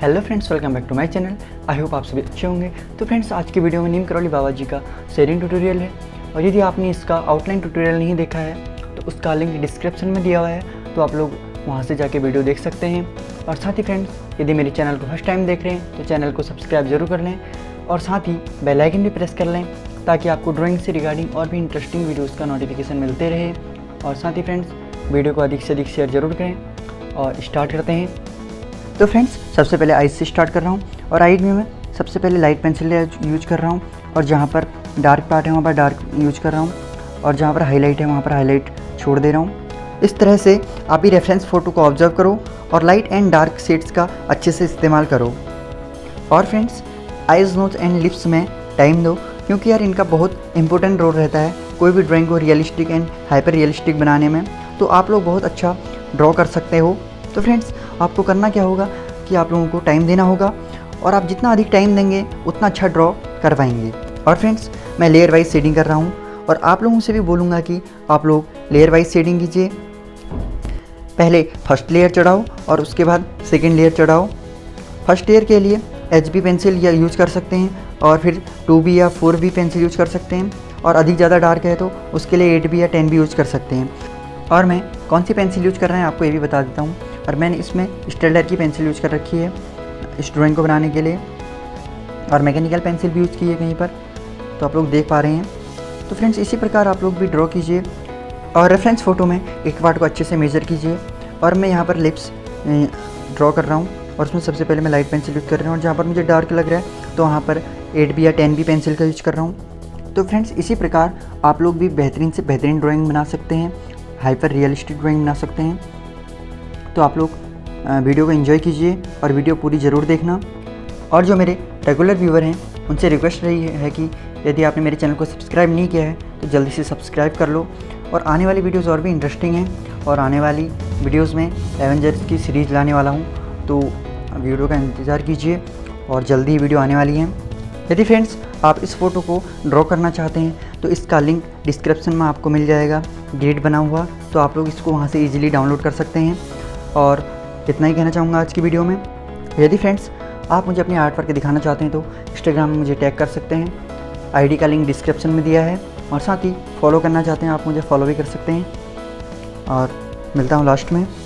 Hello friends, welcome back to my channel. I hope आप सभी अच्छे होंगे। तो फ्रेंड्स, आज की वीडियो में नीम करोली बाबा जी का शेडिंग ट्यूटोरियल है और यदि आपने इसका आउटलाइन ट्यूटोरियल नहीं देखा है तो उसका लिंक डिस्क्रिप्शन में दिया हुआ है, तो आप लोग वहां से जाके वीडियो देख सकते हैं। और साथ ही फ्रेंड्स, यदि मेरे चैनल को फर्स्ट टाइम देख रहे हैं तो चैनल को सब्सक्राइब जरूर कर लें और साथ ही बेल आइकन भी प्रेस कर लें ताकि आपको ड्राइंग से रिगार्डिंग और भी इंटरेस्टिंग वीडियोज़ का नोटिफिकेशन मिलते रहे। और साथ ही फ्रेंड्स, वीडियो को अधिक से अधिक शेयर जरूर करें और स्टार्ट करते हैं। तो फ्रेंड्स, सबसे पहले आइज से स्टार्ट कर रहा हूँ और आइज में मैं सबसे पहले लाइट पेंसिल यूज़ कर रहा हूँ और जहाँ पर डार्क पार्ट है वहाँ पर डार्क यूज़ कर रहा हूँ और जहाँ पर हाईलाइट है वहाँ पर हाईलाइट छोड़ दे रहा हूँ। इस तरह से आप ही रेफरेंस फ़ोटो को ऑब्जर्व करो और लाइट एंड डार्क शेड्स का अच्छे से इस्तेमाल करो। और friends, eyes, nose and lips में टाइम दो क्योंकि यार इनका बहुत इंपॉर्टेंट रोल रहता है कोई भी ड्राइंग को रियलिस्टिक एंड हाइपर रियलिस्टिक बनाने में। तो आप लोग बहुत अच्छा ड्रॉ कर सकते हो। तो फ्रेंड्स, आपको करना क्या होगा कि आप लोगों को टाइम देना होगा और आप जितना अधिक टाइम देंगे उतना अच्छा ड्रॉ कर पाएंगे। और फ्रेंड्स, मैं लेयर वाइज शेडिंग कर रहा हूँ और आप लोगों से भी बोलूँगा कि आप लोग लेयर वाइज शेडिंग कीजिए। पहले फर्स्ट लेयर चढ़ाओ और उसके बाद सेकेंड लेयर चढ़ाओ। फर्स्ट लेयर के लिए HB पेंसिल या यूज़ कर सकते हैं और फिर 2B या 4B पेंसिल यूज़ कर सकते हैं और अधिक ज़्यादा डार्क है तो उसके लिए 8B या 10B यूज़ कर सकते हैं। और मैं कौन सी पेंसिल यूज़ कर रहे हैं आपको ये भी बता देता हूँ। और मैंने इसमें स्टेडलर की पेंसिल यूज़ कर रखी है इस ड्राइंग को बनाने के लिए और मैकेनिकल पेंसिल भी यूज़ की है कहीं पर, तो आप लोग देख पा रहे हैं। तो फ्रेंड्स, इसी प्रकार आप लोग भी ड्रॉ कीजिए और रेफरेंस फ़ोटो में एक पार्ट को अच्छे से मेजर कीजिए। और मैं यहाँ पर लिप्स ड्रॉ कर रहा हूँ और उसमें सबसे पहले मैं लाइट पेंसिल यूज़ कर रहा हूँ और जहाँ पर मुझे डार्क लग रहा है तो वहाँ पर 8B या 10B पेंसिल का यूज़ कर रहा हूँ। तो फ्रेंड्स, इसी प्रकार आप लोग भी बेहतरीन से बेहतरीन ड्राइंग बना सकते हैं, हाइपर रियलिस्टिक ड्राइंग बना सकते हैं। तो आप लोग वीडियो को एंजॉय कीजिए और वीडियो पूरी ज़रूर देखना। और जो मेरे रेगुलर व्यूवर हैं उनसे रिक्वेस्ट रही है कि यदि आपने मेरे चैनल को सब्सक्राइब नहीं किया है तो जल्दी से सब्सक्राइब कर लो। और आने वाली वीडियोस और भी इंटरेस्टिंग हैं और आने वाली वीडियोस में एवेंजर्स की सीरीज़ लाने वाला हूँ, तो वीडियो का इंतज़ार कीजिए और जल्दी ही वीडियो आने वाली है। यदि फ्रेंड्स आप इस फ़ोटो को ड्रॉ करना चाहते हैं तो इसका लिंक डिस्क्रिप्शन में आपको मिल जाएगा ग्रिड बना हुआ, तो आप लोग इसको वहाँ से ईजिली डाउनलोड कर सकते हैं। और इतना ही कहना चाहूँगा आज की वीडियो में। यदि फ्रेंड्स आप मुझे अपने आर्ट वर्क दिखाना चाहते हैं तो इंस्टाग्राम में मुझे टैग कर सकते हैं, आईडी का लिंक डिस्क्रिप्शन में दिया है। और साथ ही फॉलो करना चाहते हैं आप मुझे फॉलो भी कर सकते हैं। और मिलता हूँ लास्ट में।